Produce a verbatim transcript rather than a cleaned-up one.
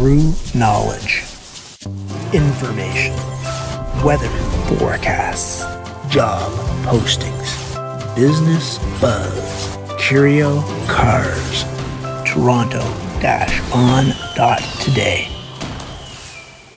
Through knowledge, information, weather forecasts, job postings, business buzz, curio cars. Toronto dash on dot today.